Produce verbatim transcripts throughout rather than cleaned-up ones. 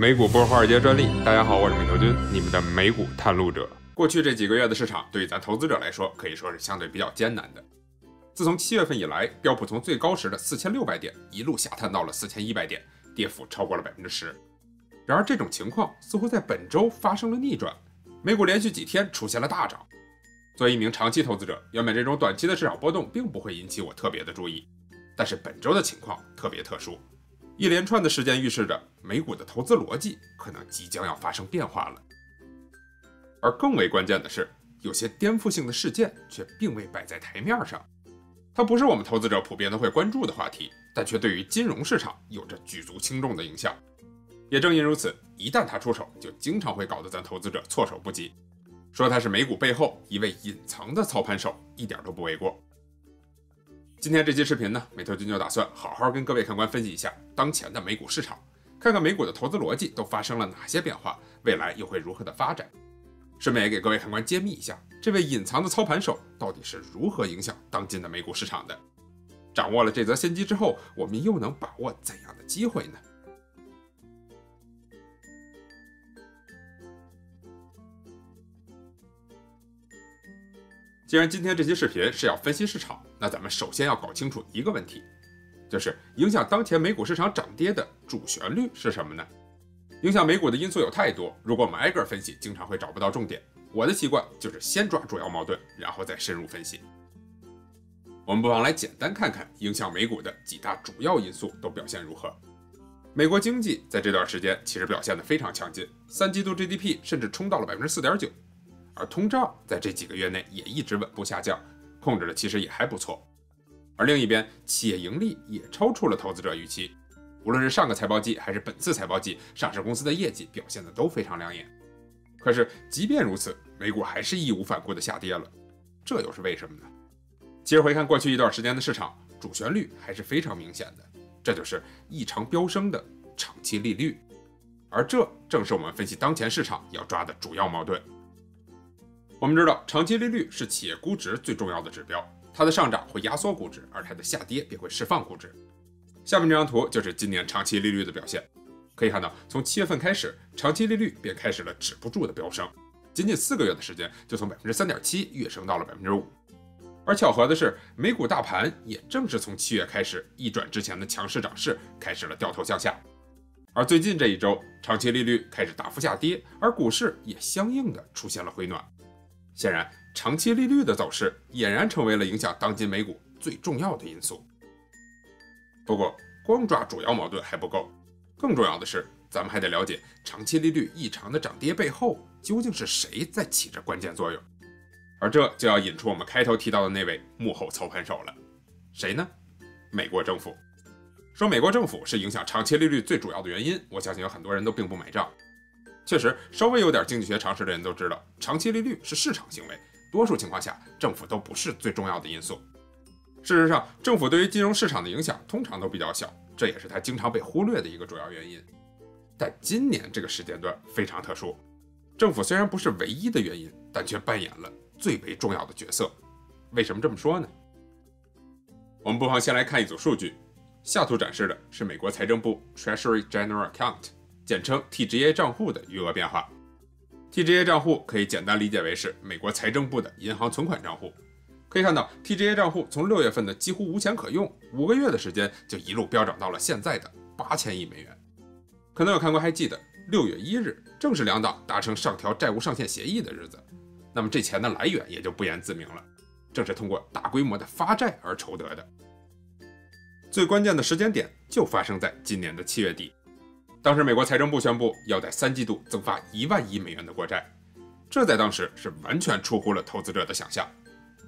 美股波华尔街专利，大家好，我是美投君，你们的美股探路者。过去这几个月的市场，对于咱投资者来说，可以说是相对比较艰难的。自从七月份以来，标普从最高时的四千六百点一路下探到了四千一百点，跌幅超过了百分之十。然而，这种情况似乎在本周发生了逆转，美股连续几天出现了大涨。作为一名长期投资者，原本这种短期的市场波动并不会引起我特别的注意，但是本周的情况特别特殊。 一连串的事件预示着美股的投资逻辑可能即将要发生变化了，而更为关键的是，有些颠覆性的事件却并未摆在台面上。它不是我们投资者普遍都会关注的话题，但却对于金融市场有着举足轻重的影响。也正因如此，一旦它出手，就经常会搞得咱投资者措手不及。说它是美股背后一位隐藏的操盘手，一点都不为过。 今天这期视频呢，美投君就打算好好跟各位看官分析一下当前的美股市场，看看美股的投资逻辑都发生了哪些变化，未来又会如何的发展。顺便也给各位看官揭秘一下，这位隐藏的操盘手到底是如何影响当今的美股市场的。掌握了这则先机之后，我们又能把握怎样的机会呢？既然今天这期视频是要分析市场。 那咱们首先要搞清楚一个问题，就是影响当前美股市场涨跌的主旋律是什么呢？影响美股的因素有太多，如果我们挨个分析，经常会找不到重点。我的习惯就是先抓主要矛盾，然后再深入分析。我们不妨来简单看看影响美股的几大主要因素都表现如何。美国经济在这段时间其实表现得非常强劲，三季度 G D P 甚至冲到了 百分之四点九， 而通胀在这几个月内也一直稳步下降。 控制的其实也还不错，而另一边，企业盈利也超出了投资者预期。无论是上个财报季还是本次财报季，上市公司的业绩表现的都非常亮眼。可是，即便如此，美股还是义无反顾的下跌了，这又是为什么呢？其实回看过去一段时间的市场，主旋律还是非常明显的，这就是异常飙升的长期利率，而这正是我们分析当前市场要抓的主要矛盾。 我们知道，长期利率是企业估值最重要的指标，它的上涨会压缩估值，而它的下跌便会释放估值。下面这张图就是今年长期利率的表现，可以看到，从七月份开始，长期利率便开始了止不住的飙升，仅仅四个月的时间就从 百分之三点七 跃升到了 百分之五。而巧合的是，美股大盘也正是从七月开始一转之前的强势涨势，开始了掉头向下。而最近这一周，长期利率开始大幅下跌，而股市也相应的出现了回暖。 显然，长期利率的走势俨然成为了影响当今美股最重要的因素。不过，光抓主要矛盾还不够，更重要的是，咱们还得了解长期利率异常的涨跌背后究竟是谁在起着关键作用。而这就要引出我们开头提到的那位幕后操盘手了，谁呢？美国政府。说美国政府是影响长期利率最主要的原因，我相信有很多人都并不买账。 确实，稍微有点经济学常识的人都知道，长期利率是市场行为，多数情况下政府都不是最重要的因素。事实上，政府对于金融市场的影响通常都比较小，这也是它经常被忽略的一个主要原因。但今年这个时间段非常特殊，政府虽然不是唯一的原因，但却扮演了最为重要的角色。为什么这么说呢？我们不妨先来看一组数据，下图展示的是美国财政部 Treasury General Account。 简称 T G A 账户的余额变化。T G A 账户可以简单理解为是美国财政部的银行存款账户。可以看到 ，T G A 账户从六月份的几乎无钱可用，五个月的时间就一路飙涨到了现在的八千亿美元。可能有看官还记得，六月一日正是两党达成上调债务上限协议的日子。那么这钱的来源也就不言自明了，正是通过大规模的发债而筹得的。最关键的时间点就发生在今年的七月底。 当时，美国财政部宣布要在三季度增发一万亿美元的国债，这在当时是完全出乎了投资者的想象。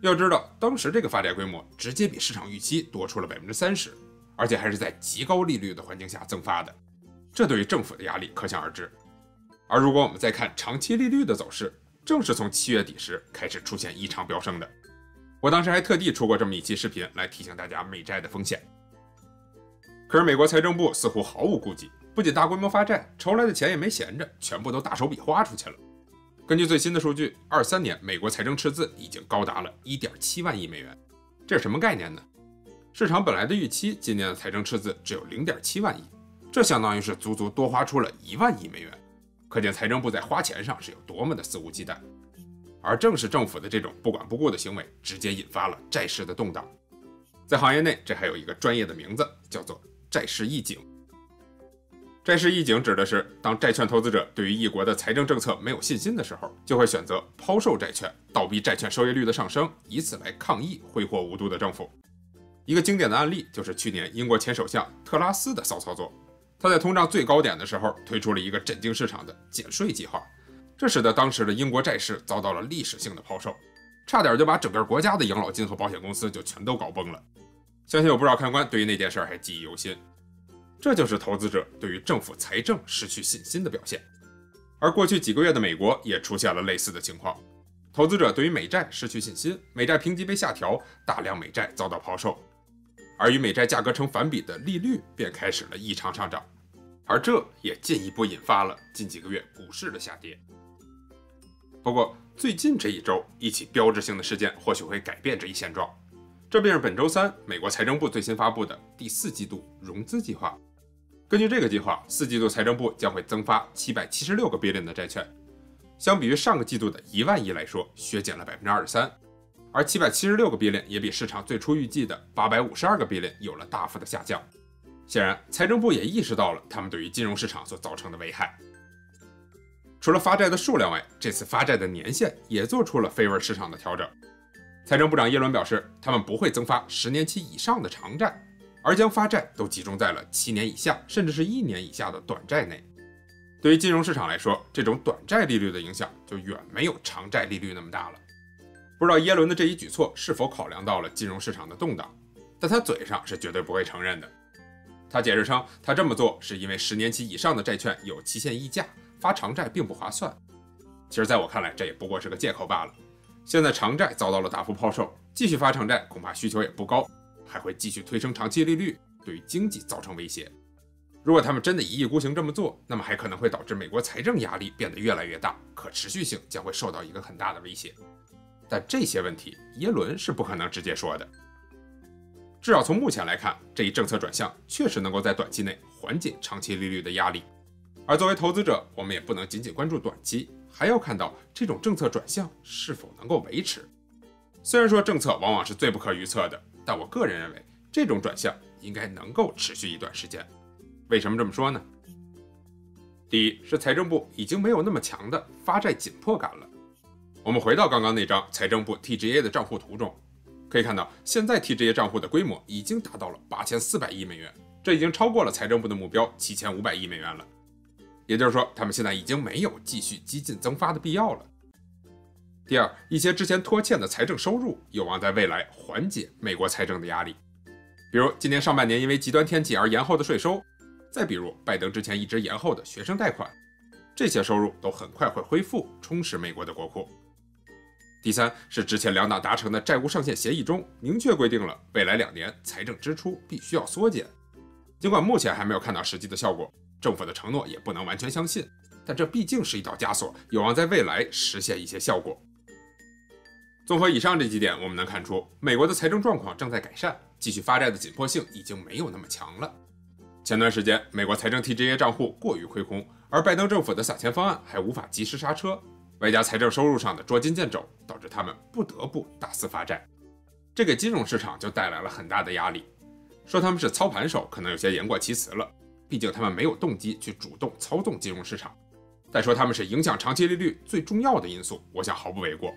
要知道，当时这个发债规模直接比市场预期多出了 百分之三十， 而且还是在极高利率的环境下增发的，这对于政府的压力可想而知。而如果我们再看长期利率的走势，正是从七月底时开始出现异常飙升的。我当时还特地出过这么一期视频来提醒大家美债的风险。可是，美国财政部似乎毫无顾忌。 不仅大规模发债，筹来的钱也没闲着，全部都大手笔花出去了。根据最新的数据， 二三年美国财政赤字已经高达了 一点七万亿美元。这是什么概念呢？市场本来的预期今年的财政赤字只有 零点七万亿，这相当于是足足多花出了一万亿美元。可见财政部在花钱上是有多么的肆无忌惮。而正是政府的这种不管不顾的行为，直接引发了债市的动荡。在行业内，这还有一个专业的名字，叫做债市预警。 债市预警指的是，当债券投资者对于一国的财政政策没有信心的时候，就会选择抛售债券，倒逼债券收益率的上升，以此来抗议挥霍无度的政府。一个经典的案例就是去年英国前首相特拉斯的骚操作。他在通胀最高点的时候推出了一个震惊市场的减税计划，这使得当时的英国债市遭到了历史性的抛售，差点就把整个国家的养老金和保险公司就全都搞崩了。相信有不少看官对于那件事还记忆犹新。 这就是投资者对于政府财政失去信心的表现，而过去几个月的美国也出现了类似的情况。投资者对于美债失去信心，美债评级被下调，大量美债遭到抛售，而与美债价格成反比的利率便开始了异常上涨，而这也进一步引发了近几个月股市的下跌。不过，最近这一周，一起标志性的事件或许会改变这一现状。 这便是本周三，美国财政部最新发布的第四季度融资计划。根据这个计划，四季度财政部将会增发七百七十六个 billion 的债券，相比于上个季度的一万亿来说，削减了 百分之二十三。而七百七十六个 billion 也比市场最初预计的八百五十二个 billion 有了大幅的下降。显然，财政部也意识到了他们对于金融市场所造成的危害。除了发债的数量外，这次发债的年限也做出了 favor 市场的调整。 财政部长耶伦表示，他们不会增发十年期以上的长债，而将发债都集中在了七年以下，甚至是一年以下的短债内。对于金融市场来说，这种短债利率的影响就远没有长债利率那么大了。不知道耶伦的这一举措是否考量到了金融市场的动荡，但他嘴上是绝对不会承认的。他解释称，他这么做是因为十年期以上的债券有期限溢价，发长债并不划算。其实，在我看来，这也不过是个借口罢了。 现在长债遭到了大幅抛售，继续发长债恐怕需求也不高，还会继续推升长期利率，对于经济造成威胁。如果他们真的一意孤行这么做，那么还可能会导致美国财政压力变得越来越大，可持续性将会受到一个很大的威胁。但这些问题，耶伦是不可能直接说的。至少从目前来看，这一政策转向确实能够在短期内缓解长期利率的压力。而作为投资者，我们也不能仅仅关注短期。 还要看到这种政策转向是否能够维持。虽然说政策往往是最不可预测的，但我个人认为这种转向应该能够持续一段时间。为什么这么说呢？第一是财政部已经没有那么强的发债紧迫感了。我们回到刚刚那张财政部 T G A 的账户图中，可以看到现在 T G A 账户的规模已经达到了 八千四百 亿美元，这已经超过了财政部的目标 七千五百 亿美元了。 也就是说，他们现在已经没有继续激进增发的必要了。第二，一些之前拖欠的财政收入有望在未来缓解美国财政的压力，比如今年上半年因为极端天气而延后的税收，再比如拜登之前一直延后的学生贷款，这些收入都很快会恢复，充实美国的国库。第三，是之前两党达成的债务上限协议中明确规定了未来两年财政支出必须要缩减，尽管目前还没有看到实际的效果。 政府的承诺也不能完全相信，但这毕竟是一道枷锁，有望在未来实现一些效果。综合以上这几点，我们能看出，美国的财政状况正在改善，继续发债的紧迫性已经没有那么强了。前段时间，美国财政 T G A 账户过于亏空，而拜登政府的撒钱方案还无法及时刹车，外加财政收入上的捉襟见肘，导致他们不得不大肆发债，这给金融市场就带来了很大的压力。说他们是操盘手，可能有些言过其实了。 毕竟他们没有动机去主动操纵金融市场，再说他们是影响长期利率最重要的因素，我想毫不为过。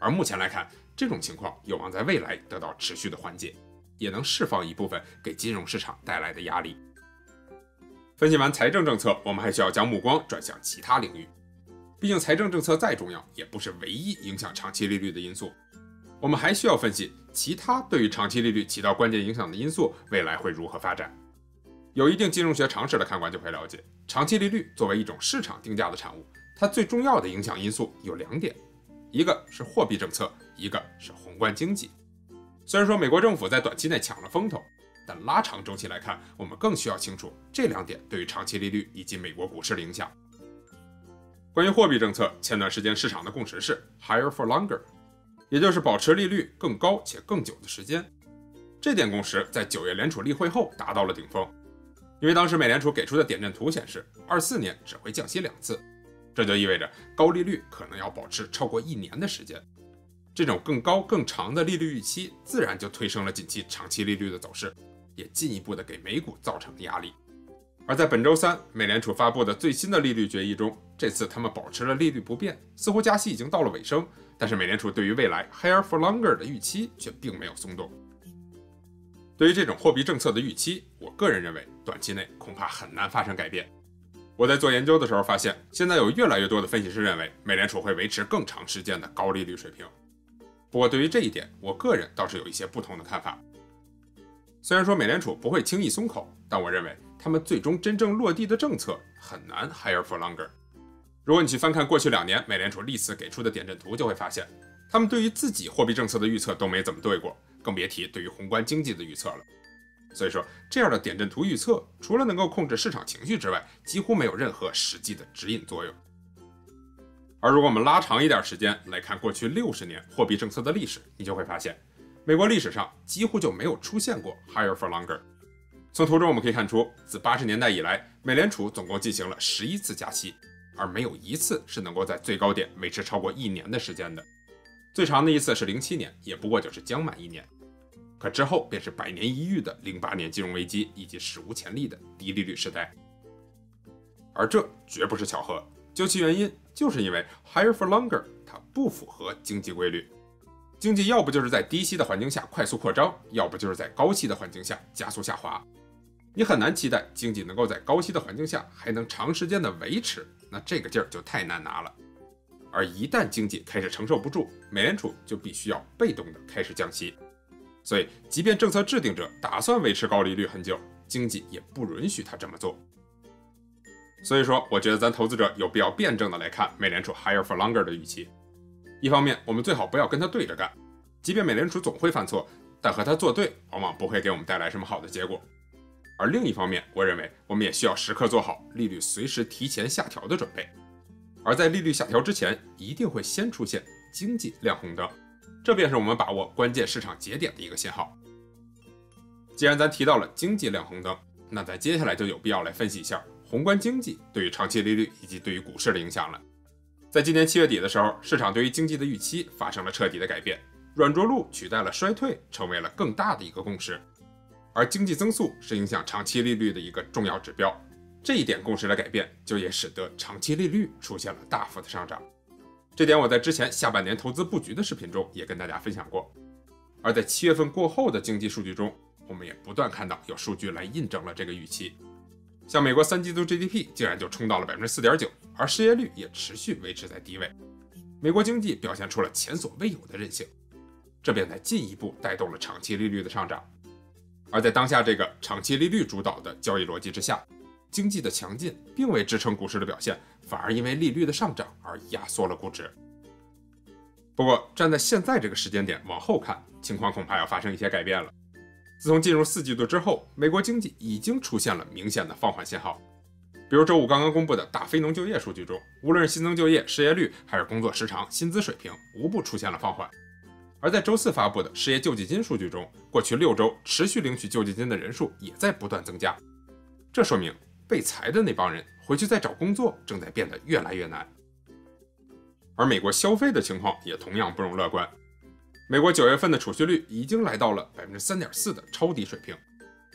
而目前来看，这种情况有望在未来得到持续的缓解，也能释放一部分给金融市场带来的压力。分析完财政政策，我们还需要将目光转向其他领域，毕竟财政政策再重要，也不是唯一影响长期利率的因素。我们还需要分析其他对于长期利率起到关键影响的因素，未来会如何发展。 有一定金融学常识的看官就会了解，长期利率作为一种市场定价的产物，它最重要的影响因素有两点，一个是货币政策，一个是宏观经济。虽然说美国政府在短期内抢了风头，但拉长周期来看，我们更需要清楚这两点对于长期利率以及美国股市的影响。关于货币政策，前段时间市场的共识是 higher for longer， 也就是保持利率更高且更久的时间。这点共识在九月联储例会后达到了顶峰。因为当时美联储给出的点阵图显示， 二四年只会降息两次，这就意味着高利率可能要保持超过一年的时间。这种更高更长的利率预期，自然就推升了近期长期利率的走势，也进一步的给美股造成压力。而在本周三，美联储发布的最新的利率决议中，这次他们保持了利率不变，似乎加息已经到了尾声。但是美联储对于未来 higher for longer 的预期却并没有松动。对于这种货币政策的预期，我个人认为短期内恐怕很难发生改变。我在做研究的时候发现，现在有越来越多的分析师认为美联储会维持更长时间的高利率水平。不过对于这一点，我个人倒是有一些不同的看法。虽然说美联储不会轻易松口，但我认为他们最终真正落地的政策很难 higher for longer。如果你去翻看过去两年美联储历次给出的点阵图，就会发现他们对于自己货币政策的预测都没怎么对过，更别提对于宏观经济的预测了。所以说，这样的点阵图预测除了能够控制市场情绪之外，几乎没有任何实际的指引作用。而如果我们拉长一点时间来看过去六十年货币政策的历史，你就会发现美国历史上几乎就没有出现过 higher for longer。从图中我们可以看出，自八十年代以来，美联储总共进行了十一次加息，而没有一次是能够在最高点维持超过一年的时间的。最长的一次是零七年，也不过就是将满一年。可之后便是百年一遇的零八年金融危机，以及史无前例的低利率时代。而这绝不是巧合，究其原因，就是因为 higher for longer 它不符合经济规律。经济要不就是在低息的环境下快速扩张，要不就是在高息的环境下加速下滑。你很难期待经济能够在高息的环境下还能长时间的维持，那这个劲儿就太难拿了。而一旦经济开始承受不住，美联储就必须要被动的开始降息。所以，即便政策制定者打算维持高利率很久，经济也不允许他这么做。所以说，我觉得咱投资者有必要辩证的来看美联储 higher for longer 的预期。一方面，我们最好不要跟他对着干，即便美联储总会犯错，但和他作对往往不会给我们带来什么好的结果。而另一方面，我认为我们也需要时刻做好利率随时提前下调的准备。而在利率下调之前，一定会先出现经济亮红灯，这便是我们把握关键市场节点的一个信号。既然咱提到了经济亮红灯，那咱接下来就有必要来分析一下宏观经济对于长期利率以及对于股市的影响了。在今年七月底的时候，市场对于经济的预期发生了彻底的改变，软着陆取代了衰退，成为了更大的一个共识。而经济增速是影响长期利率的一个重要指标，这一点共识的改变，就也使得长期利率出现了大幅的上涨。这点我在之前下半年投资布局的视频中也跟大家分享过。而在七月份过后的经济数据中，我们也不断看到有数据来印证了这个预期。像美国三季度 G D P 竟然就冲到了 百分之四点九， 而失业率也持续维持在低位。美国经济表现出了前所未有的韧性，这便才进一步带动了长期利率的上涨。而在当下这个长期利率主导的交易逻辑之下，经济的强劲并未支撑股市的表现，反而因为利率的上涨而压缩了估值。不过站在现在这个时间点往后看，情况恐怕要发生一些改变了。自从进入四季度之后，美国经济已经出现了明显的放缓信号。比如周五刚刚公布的大非农就业数据中，无论是新增就业、失业率还是工作时长、薪资水平，无不出现了放缓。而在周四发布的失业救济金数据中，过去六周持续领取救济金的人数也在不断增加，这说明被裁的那帮人回去再找工作正在变得越来越难。而美国消费的情况也同样不容乐观，美国九月份的储蓄率已经来到了 百分之三点四 的超低水平，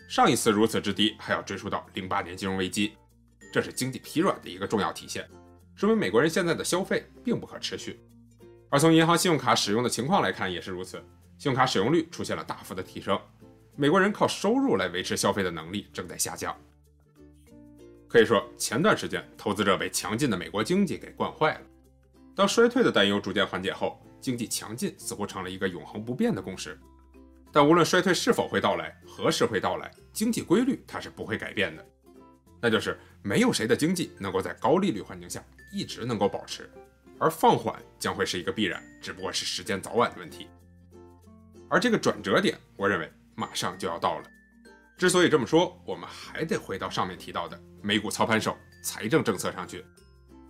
上一次如此之低还要追溯到零八年金融危机，这是经济疲软的一个重要体现，说明美国人现在的消费并不可持续。而从银行信用卡使用的情况来看也是如此，信用卡使用率出现了大幅的提升，美国人靠收入来维持消费的能力正在下降。可以说前段时间投资者被强劲的美国经济给惯坏了，当衰退的担忧逐渐缓解后，经济强劲似乎成了一个永恒不变的共识。但无论衰退是否会到来，何时会到来，经济规律它是不会改变的，那就是没有谁的经济能够在高利率环境下一直能够保持，而放缓将会是一个必然，只不过是时间早晚的问题。而这个转折点，我认为马上就要到了。之所以这么说，我们还得回到上面提到的美股操盘手财政政策上去。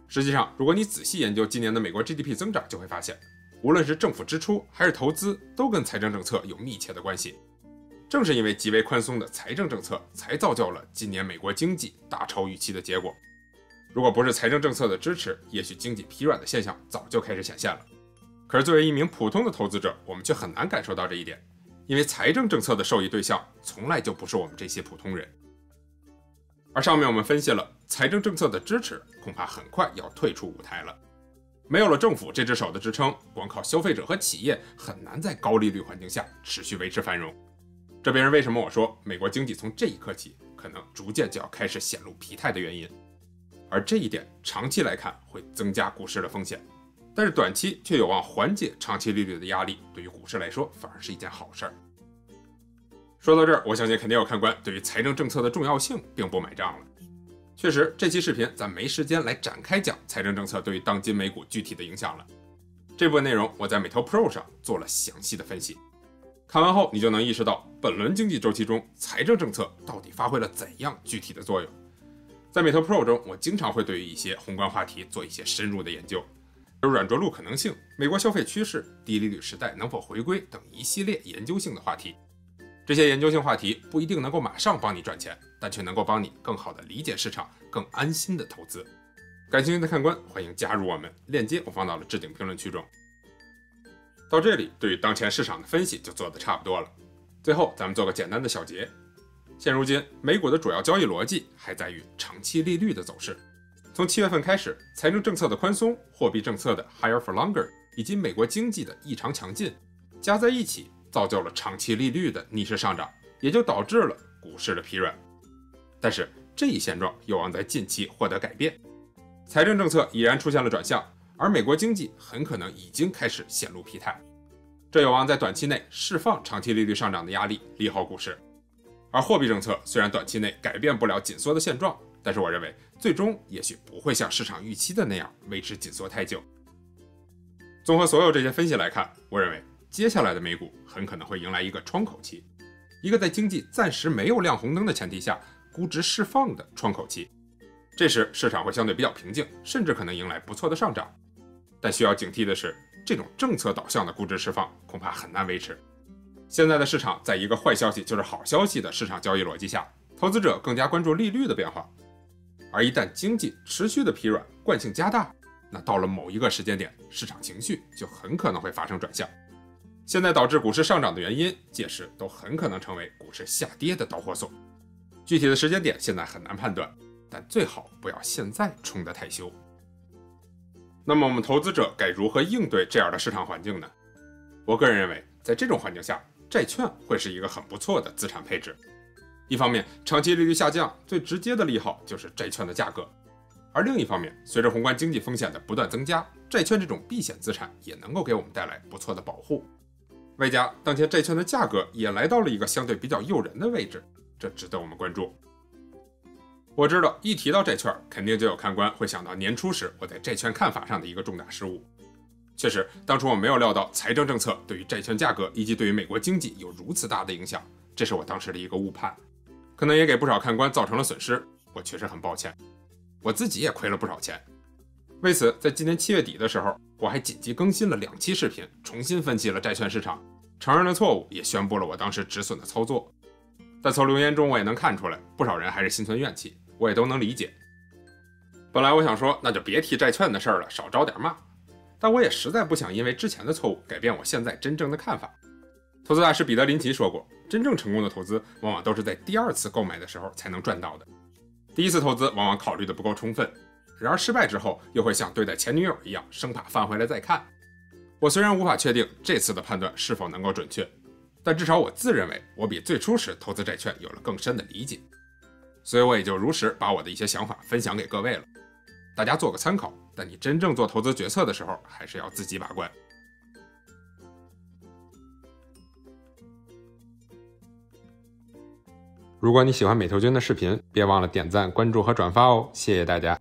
实际上，如果你仔细研究今年的美国 G D P 增长，就会发现，无论是政府支出还是投资，都跟财政政策有密切的关系。正是因为极为宽松的财政政策，才造就了今年美国经济大超预期的结果。如果不是财政政策的支持，也许经济疲软的现象早就开始显现了。可是作为一名普通的投资者，我们却很难感受到这一点，因为财政政策的受益对象从来就不是我们这些普通人。而上面我们分析了，财政政策的支持恐怕很快要退出舞台了。没有了政府这只手的支撑，光靠消费者和企业很难在高利率环境下持续维持繁荣。这便是为什么我说美国经济从这一刻起可能逐渐就要开始显露疲态的原因。而这一点长期来看会增加股市的风险，但是短期却有望缓解长期利率的压力，对于股市来说反而是一件好事儿。说到这儿，我相信肯定有看官对于财政政策的重要性并不买账了。确实，这期视频咱没时间来展开讲财政政策对于当今美股具体的影响了。这部分内容我在美投 Pro 上做了详细的分析，看完后你就能意识到本轮经济周期中财政政策到底发挥了怎样具体的作用。在美投 Pro 中，我经常会对于一些宏观话题做一些深入的研究，有软着陆可能性、美国消费趋势、低利率时代能否回归等一系列研究性的话题。这些研究性话题不一定能够马上帮你赚钱，但却能够帮你更好的理解市场，更安心的投资。感兴趣的看官欢迎加入我们，链接我放到了置顶评论区中。到这里，对于当前市场的分析就做得差不多了。最后咱们做个简单的小结。现如今美股的主要交易逻辑还在于长期利率的走势。从七月份开始，财政政策的宽松、货币政策的 higher for longer 以及美国经济的异常强劲，加在一起造就了长期利率的逆势上涨，也就导致了股市的疲软。但是这一现状有望在近期获得改变，财政政策已然出现了转向，而美国经济很可能已经开始显露疲态，这有望在短期内释放长期利率上涨的压力，利好股市。而货币政策虽然短期内改变不了紧缩的现状，但是我认为最终也许不会像市场预期的那样维持紧缩太久。综合所有这些分析来看，我认为接下来的美股很可能会迎来一个窗口期，一个在经济暂时没有亮红灯的前提下估值释放的窗口期。这时市场会相对比较平静，甚至可能迎来不错的上涨。但需要警惕的是，这种政策导向的估值释放恐怕很难维持。现在的市场在一个坏消息就是好消息的市场交易逻辑下，投资者更加关注利率的变化。而一旦经济持续的疲软，惯性加大，那到了某一个时间点，市场情绪就很可能会发生转向。现在导致股市上涨的原因，届时都很可能成为股市下跌的导火索。具体的时间点现在很难判断，但最好不要现在冲得太凶。那么我们投资者该如何应对这样的市场环境呢？我个人认为，在这种环境下，债券会是一个很不错的资产配置。一方面，长期利率下降最直接的利好就是债券的价格；而另一方面，随着宏观经济风险的不断增加，债券这种避险资产也能够给我们带来不错的保护。外加当前债券的价格也来到了一个相对比较诱人的位置，这值得我们关注。我知道一提到债券，肯定就有看官会想到年初时我在债券看法上的一个重大失误。确实，当初我没有料到财政政策对于债券价格以及对于美国经济有如此大的影响，这是我当时的一个误判，可能也给不少看官造成了损失，我确实很抱歉，我自己也亏了不少钱。为此，在今年七月底的时候，我还紧急更新了两期视频，重新分析了债券市场，承认了错误，也宣布了我当时止损的操作。但从留言中我也能看出来，不少人还是心存怨气，我也都能理解。本来我想说，那就别提债券的事儿了，少招点骂。但我也实在不想因为之前的错误改变我现在真正的看法。投资大师彼得林奇说过，真正成功的投资往往都是在第二次购买的时候才能赚到的。第一次投资往往考虑的不够充分，然而失败之后又会像对待前女友一样，生怕翻回来再看。我虽然无法确定这次的判断是否能够准确，但至少我自认为我比最初时投资债券有了更深的理解，所以我也就如实把我的一些想法分享给各位了，大家做个参考。但你真正做投资决策的时候，还是要自己把关。如果你喜欢美投君的视频，别忘了点赞、关注和转发哦，谢谢大家。